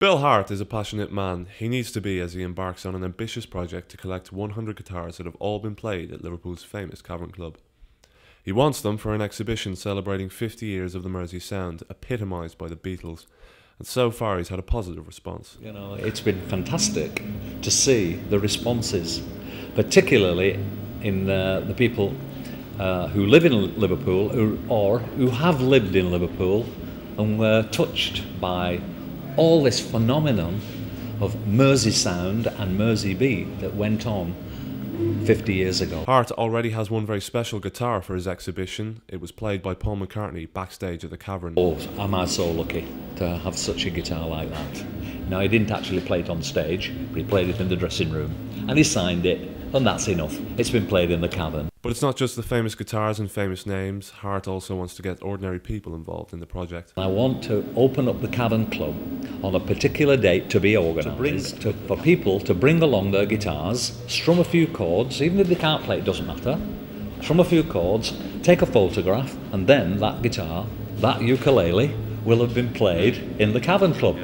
Bill Hart is a passionate man. He needs to be as he embarks on an ambitious project to collect 100 guitars that have all been played at Liverpool's famous Cavern Club. He wants them for an exhibition celebrating 50 years of the Mersey Sound, epitomised by the Beatles, and so far he's had a positive response. You know, it's been fantastic to see the responses, particularly in the people who live in Liverpool or who have lived in Liverpool and were touched by all this phenomenon of Mersey Sound and Mersey Beat that went on 50 years ago. Hart already has one very special guitar for his exhibition. It was played by Paul McCartney backstage at the Cavern. Oh, am I so lucky to have such a guitar like that. Now, he didn't actually play it on stage, but he played it in the dressing room and he signed it, and that's enough. It's been played in the Cavern. But it's not just the famous guitars and famous names. Hart also wants to get ordinary people involved in the project. I want to open up the Cavern Club on a particular date to be organised, for people to bring along their guitars, strum a few chords, even if they can't play it doesn't matter, strum a few chords, take a photograph, and then that guitar, that ukulele, will have been played in the Cavern Club.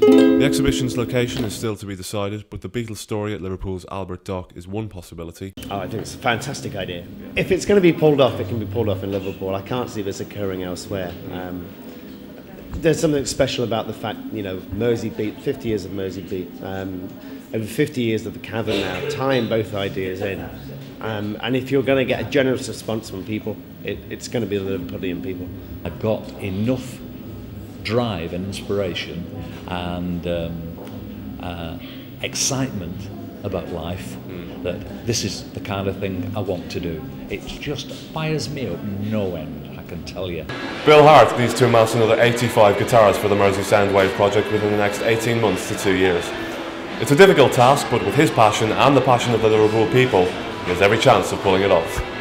The exhibition's location is still to be decided, but the Beatles story at Liverpool's Albert Dock is one possibility. Oh, I think it's a fantastic idea. If it's going to be pulled off, it can be pulled off in Liverpool. I can't see this occurring elsewhere. There's something special about the fact, you know, Mersey Beat, 50 years of Mersey Beat, over 50 years of the Cavern now, tying both ideas in. And if you're going to get a generous response from people, it's going to be the Liverpoolian people. I've got enough drive and inspiration and excitement about life that this is the kind of thing I want to do. It just fires me up no end, I can tell you. Bill Hart needs to amass another 85 guitars for the Mersey Soundwave project within the next 18 months to 2 years. It's a difficult task, but with his passion and the passion of the Liverpool people, he has every chance of pulling it off.